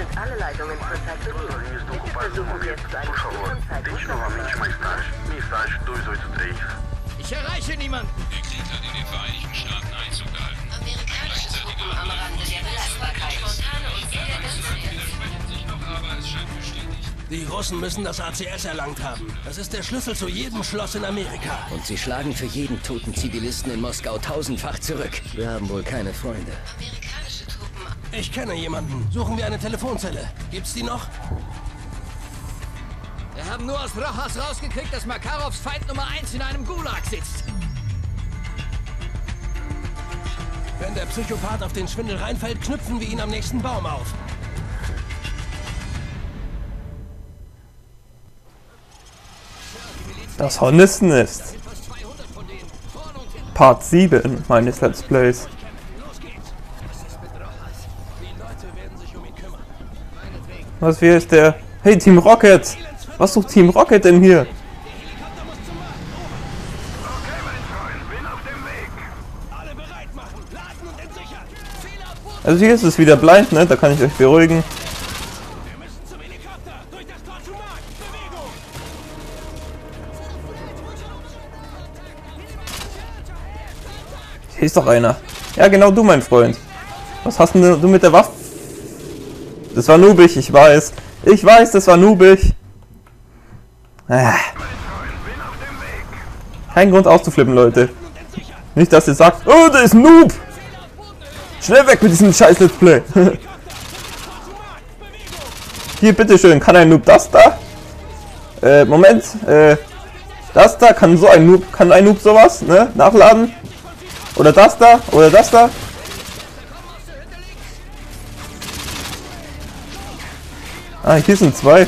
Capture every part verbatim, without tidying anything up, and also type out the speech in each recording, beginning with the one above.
sind alle Leitungen zurzeit belegt. Bitte versuchen Sie jetzt einen Zeit. Ich erreiche niemanden! Der Krieg hat in den Vereinigten Staaten Einzug gehalten. Amerikanische Truppen am Rande der Belastbarkeit. Spontane und viele widersprechen sich noch, aber es scheint bestätigt. Die Russen müssen das A C S erlangt haben. Das ist der Schlüssel zu jedem Schloss in Amerika. Und sie schlagen für jeden toten Zivilisten in Moskau tausendfach zurück. Wir haben wohl keine Freunde. Amerikanische Truppen. Ich kenne jemanden. Suchen wir eine Telefonzelle. Gibt's die noch? Wir haben nur aus Rochas rausgekriegt, dass Makarovs Feind Nummer eins in einem Gulag sitzt. Wenn der Psychopath auf den Schwindel reinfällt, knüpfen wir ihn am nächsten Baum auf. Das Hornissennest. Part sieben meines Let's Plays. Was hier ist der? Hey Team Rocket! Was sucht Team Rocket denn hier? Also hier ist es wieder blind, ne? Da kann ich euch beruhigen. Hier ist doch einer. Ja, genau du, mein Freund. Was hast denn du mit der Waffe? Das war Noobig, ich weiß. Ich weiß, das war Noobig. Ah. Kein Grund auszuflippen, Leute. Nicht, dass ihr sagt, oh, da ist ein Noob. Schnell weg mit diesem scheiß Let's Play. Hier, bitteschön, kann ein Noob das da? Äh, Moment. Äh, das da kann so ein Noob, kann ein Noob sowas, ne? Nachladen. Oder das da, oder das da. Ah, hier sind zwei.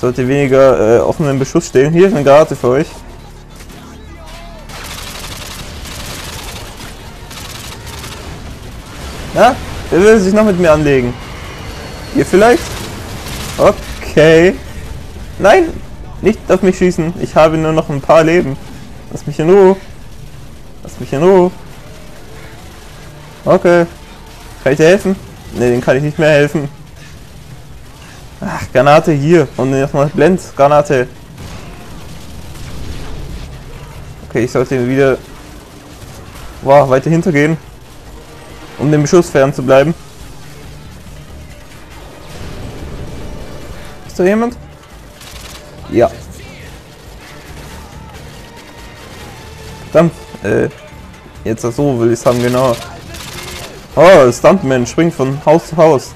Sollte weniger äh, offen im Beschuss stehen. Hier ist eine Granate für euch. Na, wer will sich noch mit mir anlegen? Hier vielleicht? Okay. Nein, nicht auf mich schießen. Ich habe nur noch ein paar Leben. Lass mich in Ruhe. Lass mich in Ruhe. Okay. Kann ich dir helfen? Ne, den kann ich nicht mehr helfen. Ach, Granate hier. Und nochmal Blend. Granate. Okay, ich sollte wieder... Wow, weiter hintergehen. Um dem Beschuss fern zu bleiben. Ist da jemand? Ja. Verdammt. Äh, jetzt das so will ich es haben, genau. Oh, Stuntman springt von Haus zu Haus.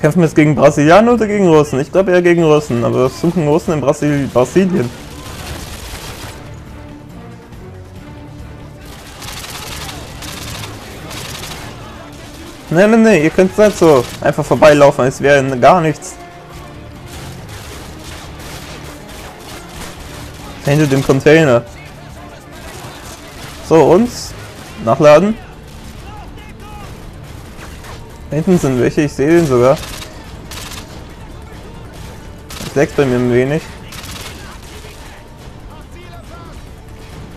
Kämpfen wir jetzt gegen Brasilianer oder gegen Russen? Ich glaube eher gegen Russen, aber das suchen Russen in Brasil Brasilien. Nein, nein, nein, ihr könnt nicht so einfach vorbeilaufen, es wäre gar nichts. Hinter dem Container. So, uns. Nachladen. Da hinten sind welche, ich sehe den sogar. Das leckt bei mir ein wenig.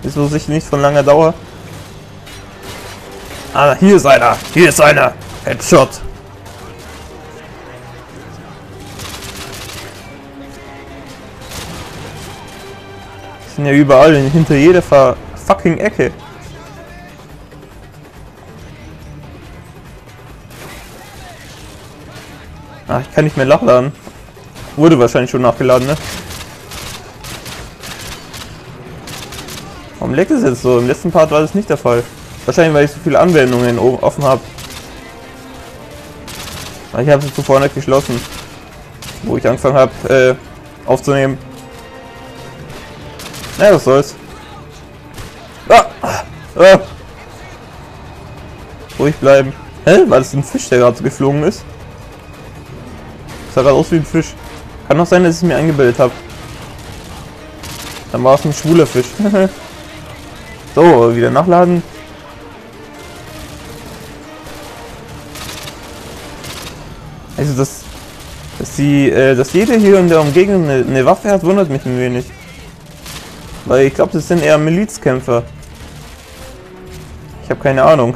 Ist wohl sicher nicht von langer Dauer. Ah, hier ist einer! Hier ist einer! Headshot! Die sind ja überall, hinter jeder fucking Ecke. Ah, ich kann nicht mehr nachladen. Wurde wahrscheinlich schon nachgeladen, ne? Warum leckt es jetzt so? Im letzten Part war das nicht der Fall. Wahrscheinlich, weil ich so viele Anwendungen offen habe. Ich habe sie zuvor nicht geschlossen, wo ich angefangen habe äh, aufzunehmen. Na, was soll's. Ah, ah. Ruhig bleiben. Hä? War das ein Fisch, der gerade so geflogen ist? Sah gerade aus wie ein Fisch. Kann auch sein, dass ich es mir eingebildet habe. Dann war es ein schwuler Fisch. So, wieder nachladen. Also das Dass, die, äh, dass jeder hier in der Umgebung eine, eine Waffe hat, wundert mich ein wenig. Weil ich glaube, das sind eher Milizkämpfer. Ich habe keine Ahnung.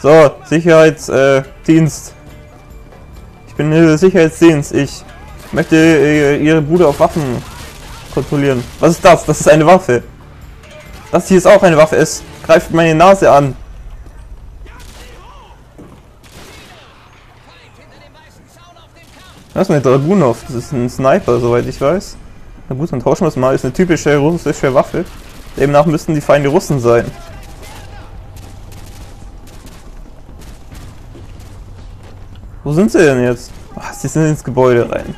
So, Sicherheitsdienst. Äh, ich bin äh, Sicherheitsdienst. Ich möchte äh, Ihre Bude auf Waffen kontrollieren. Was ist das? Das ist eine Waffe. Das hier ist auch eine Waffe. Es greift meine Nase an. Das ist eine Dragunov, das ist ein Sniper, soweit ich weiß. Na gut, dann tauschen wir es mal. Ist eine typische russische Waffe. Demnach müssten die Feinde Russen sein. Wo sind sie denn jetzt? Ach, sie sind ins Gebäude rein.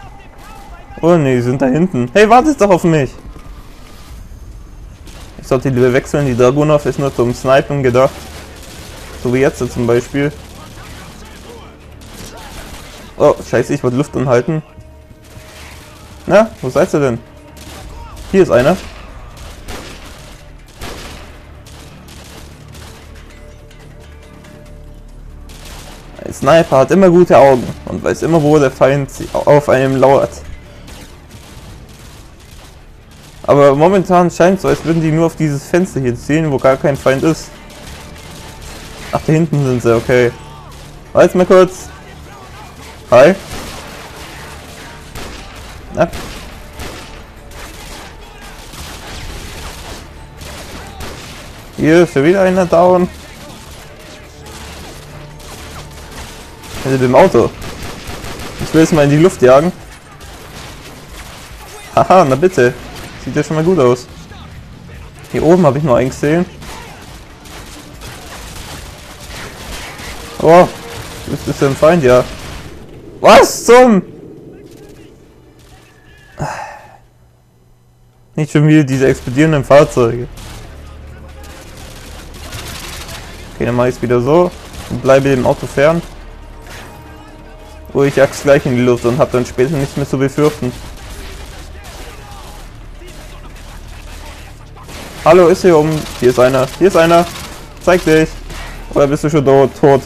Oh ne, sie sind da hinten. Hey, wartet doch auf mich! Ich sollte lieber wechseln, die Dragunov ist nur zum Snipen gedacht. So wie jetzt zum Beispiel. Oh, scheiße, ich wollte Luft anhalten. Na, wo seid ihr denn? Hier ist einer. Ein Sniper hat immer gute Augen und weiß immer, wo der Feind auf einem lauert. Aber momentan scheint es so, als würden die nur auf dieses Fenster hier zielen, wo gar kein Feind ist. Ach, da hinten sind sie, okay. Warte mal kurz. Hi. Na. Hier ist schon wieder einer down. Hinter dem Auto. Ich will es mal in die Luft jagen. Haha, na bitte. Sieht ja schon mal gut aus. Hier oben habe ich noch einen gesehen. Oh, bist du denn Feind, ja. Was zum? Nicht schon wieder diese explodierenden Fahrzeuge. Okay, dann mache ich es wieder so und bleibe dem Auto fern. Oh, ich jag's gleich in die Luft und habe dann später nichts mehr zu befürchten. Hallo, ist hier oben. Hier ist einer. Hier ist einer. Zeig dich. Oder bist du schon tot? tot?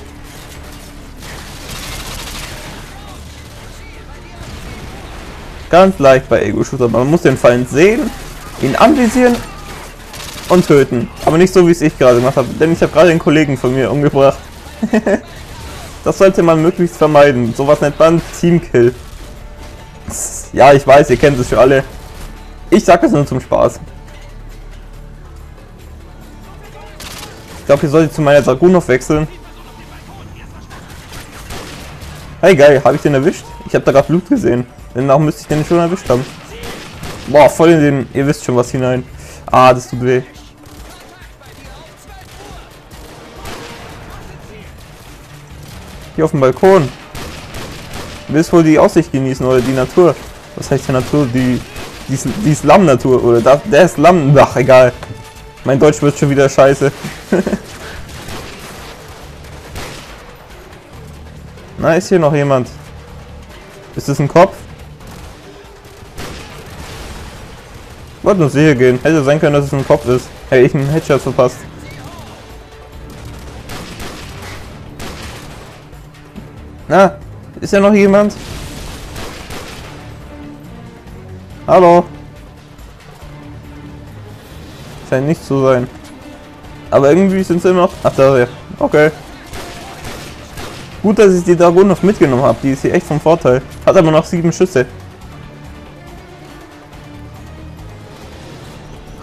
Ganz leicht bei Ego-Shooter. Man muss den Feind sehen, ihn anvisieren und töten. Aber nicht so, wie es ich gerade gemacht habe, denn ich habe gerade einen Kollegen von mir umgebracht. Das sollte man möglichst vermeiden. Sowas nennt man Teamkill. Ja, ich weiß, ihr kennt es für alle. Ich sag das nur zum Spaß. Ich glaube, hier sollte ich zu meiner Dragunov wechseln. Hey, geil, habe ich den erwischt? Ich habe da gerade Blut gesehen. Danach müsste ich den schon erwischt haben. Boah, voll in den... Ihr wisst schon was hinein. Ah, das tut weh. Hier auf dem Balkon. Du willst wohl die Aussicht genießen oder die Natur. Was heißt die Natur? Die... Die, die Slum-Natur oder das, der Slum... Ach, egal. Mein Deutsch wird schon wieder scheiße. Na, ist hier noch jemand? Ist das ein Kopf? Wollte nur sicher gehen. Hätte sein können, dass es ein Kopf ist. Hätte ich einen Headshot verpasst. Na, ist ja noch jemand? Hallo? Scheint nicht zu sein. Aber irgendwie sind sie immer noch... Ach, da ist er. Okay. Gut, dass ich die Dragunov mitgenommen habe. Die ist hier echt vom Vorteil. Hat aber noch sieben Schüsse.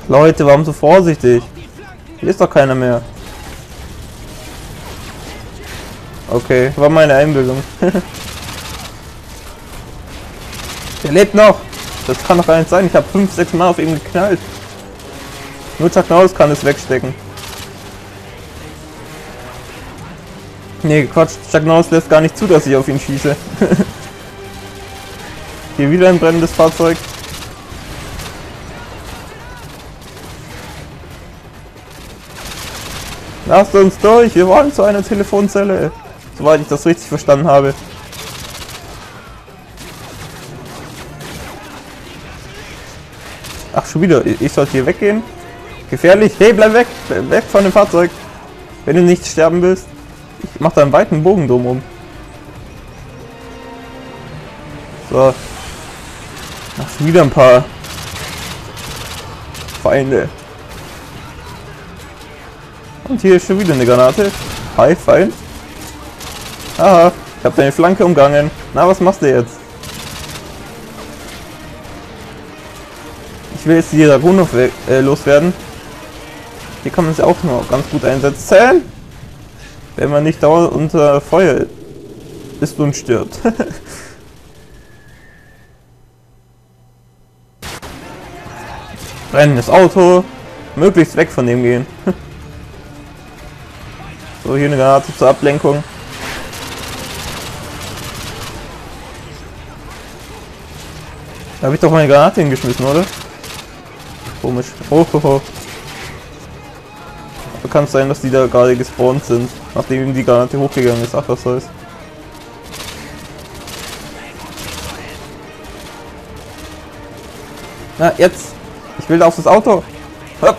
Leute, warum so vorsichtig? Hier ist doch keiner mehr. Okay, war meine Einbildung. Der lebt noch! Das kann doch gar nicht sein. Ich habe fünf, sechs Mal auf ihn geknallt. Nur Chuck Norris kann es wegstecken. Ne, Quatsch. Chuck Norris lässt gar nicht zu, dass ich auf ihn schieße. Hier wieder ein brennendes Fahrzeug. Lasst uns durch, wir wollen zu einer Telefonzelle. Soweit ich das richtig verstanden habe. Ach, schon wieder. Ich sollte hier weggehen. Gefährlich. Hey, bleib weg. Bleib weg von dem Fahrzeug. Wenn du nicht sterben willst. Ich mach da einen weiten Bogen drumherum. So. Machst wieder ein paar Feinde. Und hier ist schon wieder eine Granate. Hi, fein. Aha, ich habe deine Flanke umgangen. Na, was machst du jetzt? Ich will jetzt die Dragunov äh, loswerden. Hier kann man sich auch noch ganz gut einsetzen. Wenn man nicht dauernd unter Feuer ist und stirbt. Brennendes Auto. Möglichst weg von dem gehen. So, hier eine Granate zur Ablenkung. Da habe ich doch meine Granate hingeschmissen, oder? Komisch. Oh, oh, oh. Aber kann es sein, dass die da gerade gespawnt sind, nachdem eben die Granate hochgegangen ist. Ach, was soll's. Na, jetzt! Ich will da auf das Auto! Hopp.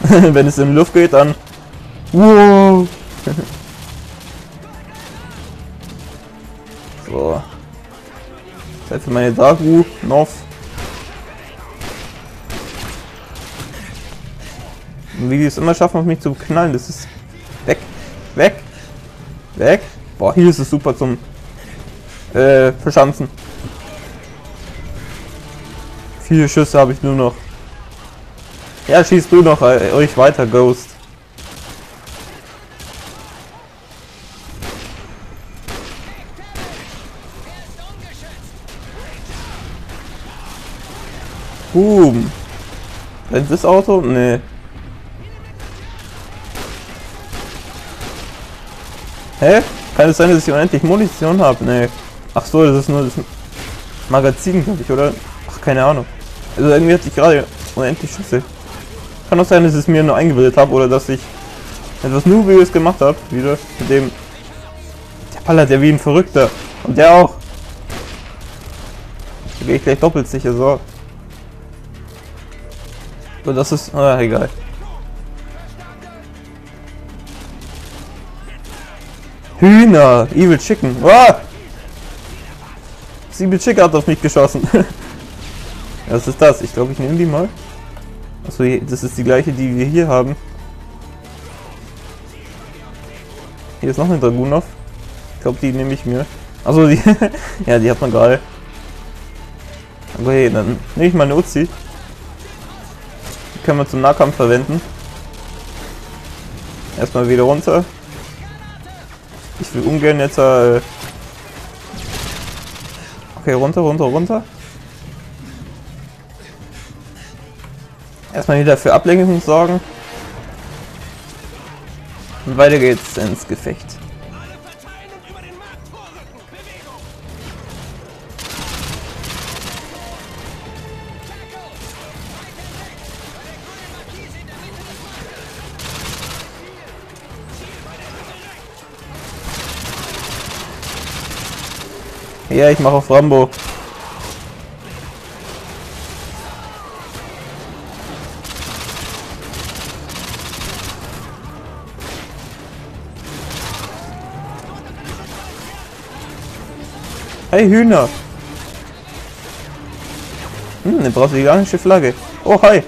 Wenn es in die Luft geht, dann... Wow. So. Zeit für meine Dragunov. Wie die es immer schaffen, auf mich zu knallen, das ist weg, weg, weg. Boah, hier ist es super zum äh, Verschanzen. Viele Schüsse habe ich nur noch. Ja, schießt du noch äh, euch weiter, Ghost. Boom. Brennt das Auto? Nee. Hä? Kann es sein, dass ich unendlich Munition habe? Nee. Ach so, das ist nur das Magazin, glaube ich, oder? Ach, keine Ahnung. Also irgendwie hatte ich gerade unendlich Schüsse. Kann auch sein, dass ich es mir nur eingebildet habe oder dass ich etwas Noobiges gemacht habe. Wieder mit dem... Der ballert ja wie ein Verrückter. Und der auch. Da gehe ich gleich doppelt sicher, so. So, das ist... Ah, egal. Hühner, Evil Chicken. Ah! Das Evil Chicken hat auf mich geschossen. Was ist das? Ich glaube, ich nehme die mal. Achso, das ist die gleiche, die wir hier haben. Hier ist noch eine Dragunov. Ich glaube, die nehme ich mir. Achso, die... ja, die hat man gerade. Aber hey, dann nehme ich mal eine Uzi. Die können wir zum Nahkampf verwenden. Erstmal wieder runter. Ich will ungern jetzt... Äh okay, runter, runter, runter. Erstmal wieder für Ablenkung sorgen. Und weiter geht's ins Gefecht. Ja, ich mache auf Rambo. Hey, Hühner. Hm, eine brasilianische Flagge. Oh, hi.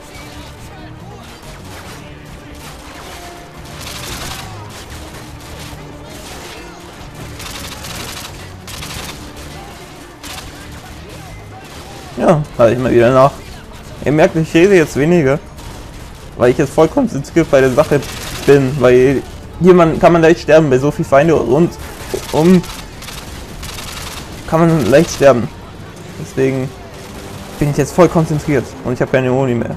Ja, halte ich mal wieder nach. Ihr merkt, ich rede jetzt weniger, weil ich jetzt voll konzentriert bei der Sache bin, weil hier man, kann man leicht sterben, bei so viel Feinde rund um kann man leicht sterben. Deswegen bin ich jetzt voll konzentriert und ich habe keine Moni mehr.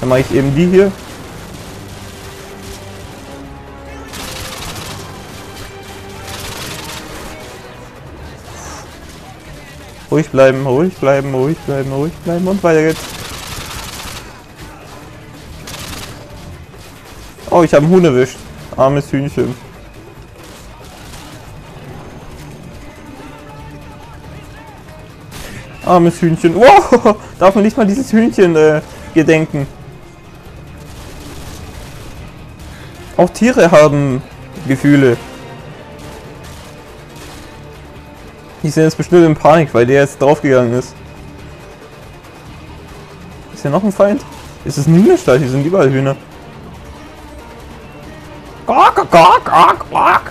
Dann mache ich eben die hier. Ruhig bleiben, ruhig bleiben, ruhig bleiben, ruhig bleiben und weiter geht's. Oh, ich habe einen Huhn erwischt. Armes Hühnchen. Armes Hühnchen. Wow! Darf man nicht mal dieses Hühnchen äh, gedenken? Auch Tiere haben Gefühle. Die sind jetzt bestimmt in Panik, weil der jetzt draufgegangen ist. Ist hier noch ein Feind? Ist es ein Hühnerstall? Hier sind überall Hühner. Gok, gok, gok, gok.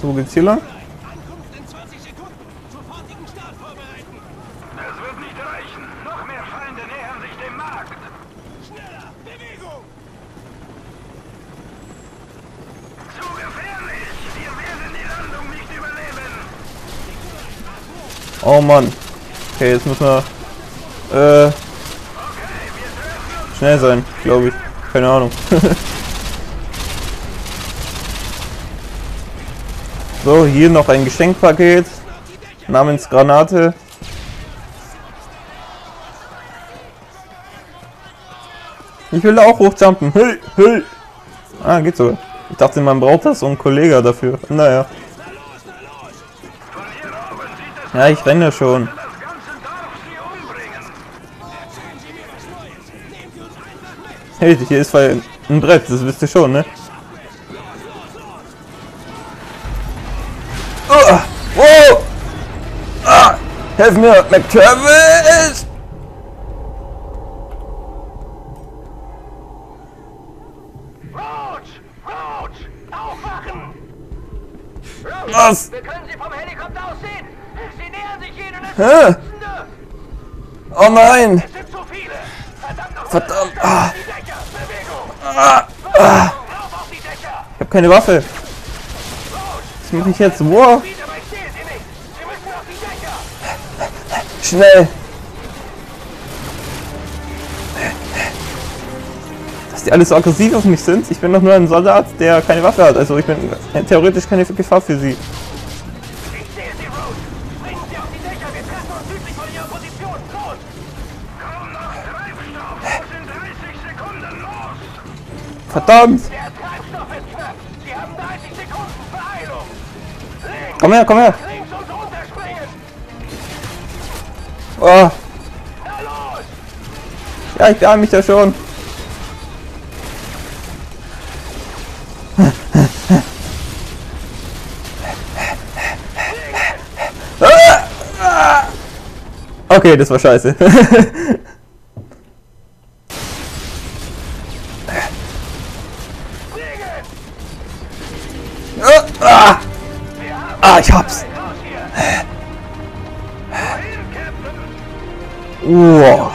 So, wo geht's hier lang? Oh Mann. Okay, jetzt müssen wir äh, schnell sein, glaube ich. Keine Ahnung. So, hier noch ein Geschenkpaket namens Granate. Ich will da auch hochjumpen. Hüll, hüll. Ah, geht sogar. Ich dachte, man braucht das so einen Kollegen dafür. Naja. Ja, ich renne schon. Hey, hier ist ein Brett, das wisst ihr schon, ne? Oh! Oh! Ah! Helf mir, McTravis! Roach! Roach! Aufwachen! Was? Wir können sie vom Helikopter aus sehen! Sie nähern sich hin und es sind Dutzende! Oh nein! Es sind so viele! Verdammt nochmal! Verdammt! Ah. Die Dächer! Bewegung! Ah. Ah. Lauf auf die Dächer! Ich hab keine Waffe! Was mach ich jetzt? Wow! Schnell! Dass die alle so aggressiv auf mich sind? Ich bin doch nur ein Soldat, der keine Waffe hat. Also ich bin theoretisch keine Gefahr für sie. Verdammt! Der Treibstoff ist knapp! Sie haben dreißig Sekunden Beeilung! Links, komm her, komm her! Links und runterspringen! Oh! Na los! Ja, ich beeil mich da schon! Okay, das war scheiße. Ah! Ah, ich hab's! Uah!